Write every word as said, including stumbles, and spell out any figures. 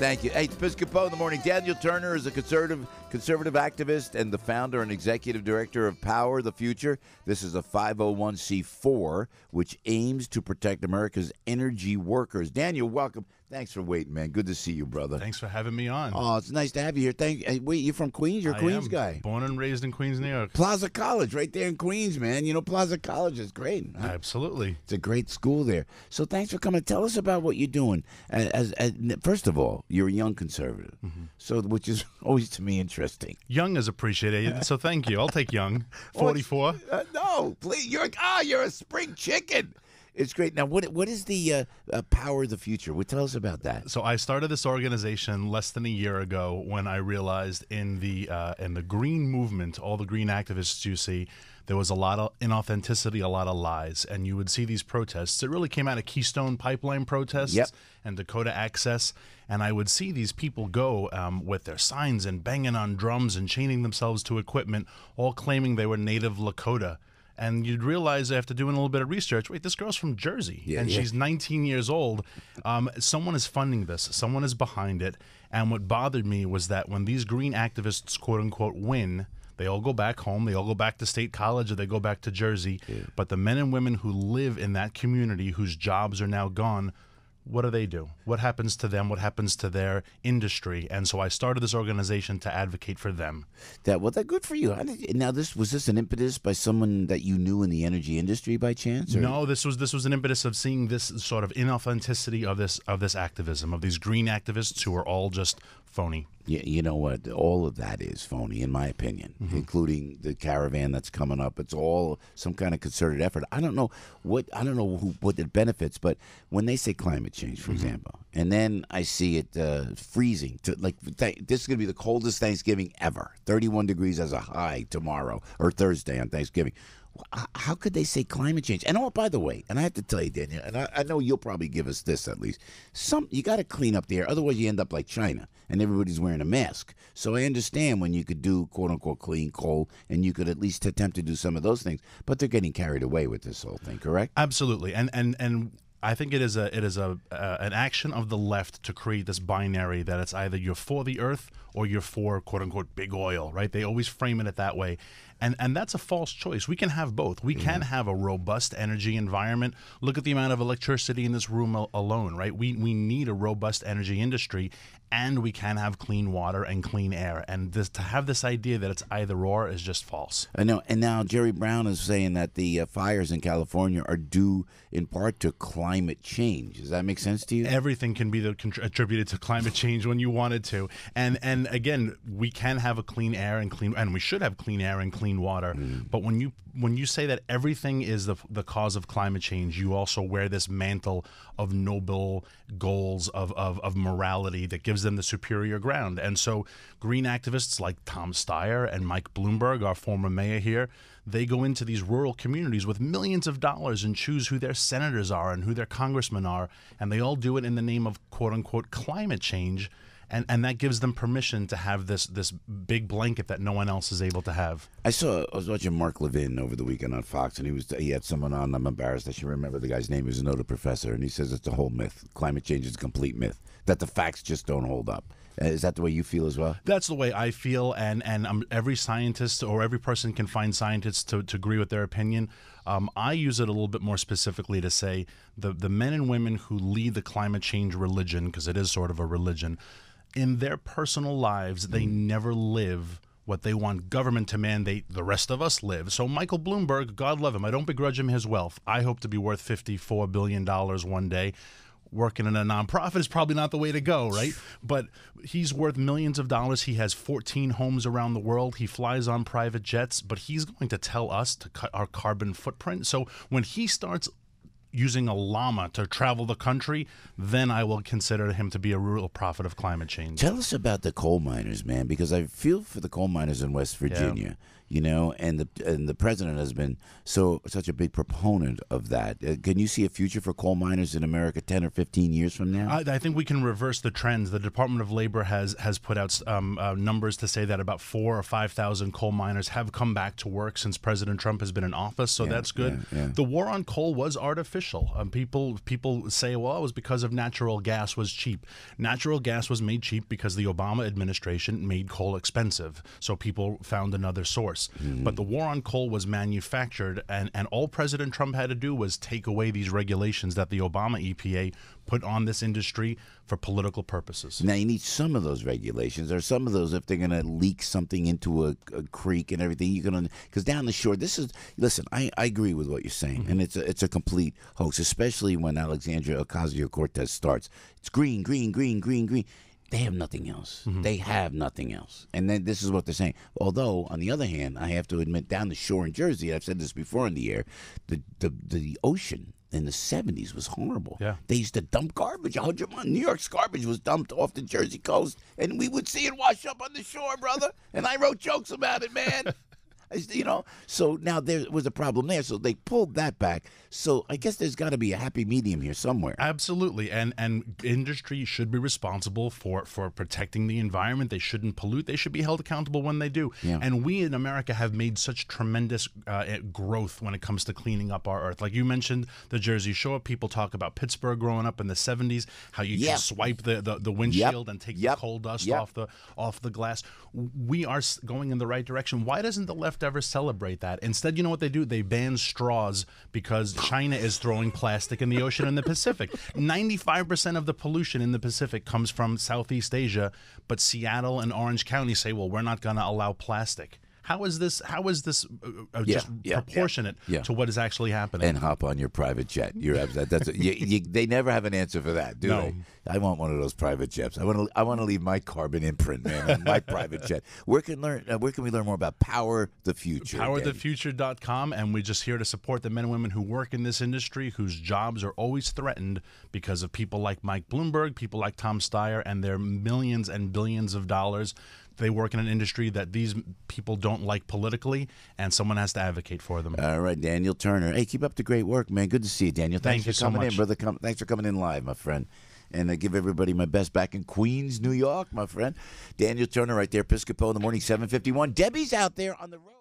Thank you. Hey, it's Piscopo in the morning. Daniel Turner is a conservative conservative activist and the founder and executive director of Power the Future. This is a five oh one c four, which aims to protect America's energy workers. Daniel, welcome. Thanks for waiting, man. Good to see you, brother. Thanks for having me on. Oh, it's nice to have you here. Thank. Hey, wait, you're from Queens? You're a I Queens am. guy. Born and raised in Queens, New York. Plaza College, right there in Queens, man. You know, Plaza College is great. Huh? Absolutely. It's a great school there. So thanks for coming. Tell us about what you're doing. As, as, first of all, you're a young conservative, mm-hmm. so which is always to me interesting. Young is appreciated, so thank you. I'll take young. forty-four. Oh, uh, no, please. You're ah, oh, you're a spring chicken. It's great. Now, what what is the uh, uh, Power of the Future? Well, tell us about that. So I started this organization less than a year ago when I realized in the uh, in the green movement, all the green activists you see, there was a lot of inauthenticity, a lot of lies, and you would see these protests. It really came out of Keystone Pipeline protests yep. and Dakota Access, and I would see these people go um, with their signs and banging on drums and chaining themselves to equipment, all claiming they were native Lakota. And you'd realize after doing a little bit of research, wait, this girl's from Jersey, yeah, and yeah. she's nineteen years old. Um, someone is funding this. Someone is behind it. And what bothered me was that when these green activists, quote unquote, win, they all go back home. They all go back to State College or they go back to Jersey. Yeah. But the men and women who live in that community whose jobs are now gone, what do they do? What happens to them? What happens to their industry? And so I started this organization to advocate for them. That well, that good for you. Now, this was this an impetus by someone that you knew in the energy industry by chance? Or? No, this was this was an impetus of seeing this sort of inauthenticity of this of this activism of these green activists who are all just phony. Yeah, you know what? All of that is phony, in my opinion, mm-hmm. including the caravan that's coming up. It's all some kind of concerted effort. I don't know what I don't know who, what it benefits, but when they say climate change, for mm-hmm. example, and then I see it uh, freezing to like th- this is going to be the coldest Thanksgiving ever, thirty-one degrees as a high tomorrow or Thursday on Thanksgiving. How could they say climate change? And oh, by the way, and I have to tell you, Daniel, and I, I know you'll probably give us this at least. Some you got to clean up the air, otherwise you end up like China, and everybody's wearing a mask. So I understand when you could do quote unquote clean coal, and you could at least attempt to do some of those things. But they're getting carried away with this whole thing, correct? Absolutely, and and and. I think it is a it is a uh, an action of the left to create this binary that it's either you're for the earth or you're for quote unquote big oil, right? They always frame it that way, and and that's a false choice. We can have both. We mm-hmm. can have a robust energy environment. Look at the amount of electricity in this room al- alone, right? We we need a robust energy industry, and we can have clean water and clean air. And this, to have this idea that it's either or is just false. I know. And now Jerry Brown is saying that the uh, fires in California are due in part to climate. Climate change. Does that make sense to you? Everything can be the, contr- attributed to climate change when you wanted to. And and again, we can have a clean air and clean, and we should have clean air and clean water. Mm. But when you when you say that everything is the the cause of climate change, you also wear this mantle of noble goals of of, of morality that gives them the superior ground. And so, green activists like Tom Steyer and Mike Bloomberg, our former mayor here, they go into these rural communities with millions of dollars and choose who their senators are and who their congressmen are, and they all do it in the name of quote-unquote climate change, and and that gives them permission to have this this big blanket that no one else is able to have. I saw I was watching Mark Levin over the weekend on Fox, and he was he had someone on. I'm embarrassed I should remember the guy's name. He was a Noda professor, and he says it's a whole myth. Climate change is a complete myth, that the facts just don't hold up. Is that the way you feel as well? That's the way I feel, and and um, every scientist or every person can find scientists to, to agree with their opinion. Um, I use it a little bit more specifically to say the, the men and women who lead the climate change religion, because it is sort of a religion, in their personal lives, they mm. never live what they want government to mandate the rest of us live. So Michael Bloomberg, God love him, I don't begrudge him his wealth. I hope to be worth fifty-four billion dollars one day. Working in a nonprofit is probably not the way to go, right? But he's worth millions of dollars. He has fourteen homes around the world. He flies on private jets, but he's going to tell us to cut our carbon footprint. So when he starts using a llama to travel the country, then I will consider him to be a real prophet of climate change. Tell us about the coal miners, man, because I feel for the coal miners in West Virginia. Yeah. you know, and the and the president has been so such a big proponent of that. Uh, can you see a future for coal miners in America ten or fifteen years from now? I, I think we can reverse the trends. The Department of Labor has has put out um, uh, numbers to say that about four or five thousand coal miners have come back to work since President Trump has been in office. So yeah, that's good. Yeah, yeah. The war on coal was artificial. Um, people people say, well, it was because of natural gas was cheap. Natural gas was made cheap because the Obama administration made coal expensive. So people found another source. Mm-hmm. But the war on coal was manufactured, and, and all President Trump had to do was take away these regulations that the Obama E P A put on this industry for political purposes. Now, you need some of those regulations, or some of those if they're going to leak something into a, a creek and everything. You're going to, because down the shore, this is, listen, I, I agree with what you're saying, mm-hmm. and it's a, it's a complete hoax, especially when Alexandria Ocasio-Cortez starts. It's green, green, green, green, green. They have nothing else. Mm-hmm. They have nothing else. And then this is what they're saying. Although, on the other hand, I have to admit, down the shore in Jersey, I've said this before in the air, the, the, the ocean in the seventies was horrible. Yeah. They used to dump garbage. one hundred miles. New York's garbage was dumped off the Jersey coast, and we would see it wash up on the shore, brother. And I wrote jokes about it, man. You know, so now there was a problem there, so they pulled that back. So I guess there's got to be a happy medium here somewhere. Absolutely, and and industry should be responsible for for protecting the environment. They shouldn't pollute. They should be held accountable when they do. Yeah. And we in America have made such tremendous uh, growth when it comes to cleaning up our earth. Like you mentioned, the Jersey Shore. People talk about Pittsburgh growing up in the seventies, how you yep. can swipe the the, the windshield yep. and take yep. the coal dust yep. off the off the glass. We are going in the right direction. Why doesn't the left ever celebrate that? Instead, you know what they do? They ban straws because China is throwing plastic in the ocean in the Pacific. ninety-five percent of the pollution in the Pacific comes from Southeast Asia, but Seattle and Orange County say, well, we're not going to allow plastic. How is this? How is this uh, just yeah, yeah, proportionate yeah, yeah. to what is actually happening? And hop on your private jet. You're that, that's a, you, you, they never have an answer for that, do no. they? I want one of those private jets. I want to. I want to leave my carbon imprint, man, on my private jet. Where can learn? Uh, where can we learn more about Power the Future? power the future dot com, and we're just here to support the men and women who work in this industry, whose jobs are always threatened because of people like Mike Bloomberg, people like Tom Steyer, and their millions and billions of dollars. They work in an industry that these people don't like politically, and someone has to advocate for them. All right, Daniel Turner. Hey, keep up the great work, man. Good to see you, Daniel. Thanks Thank you for coming so much. in, brother. Come, thanks for coming in live, my friend. And I give everybody my best back in Queens, New York, my friend. Daniel Turner right there, Piscopo in the morning, seven fifty-one. Debbie's out there on the road.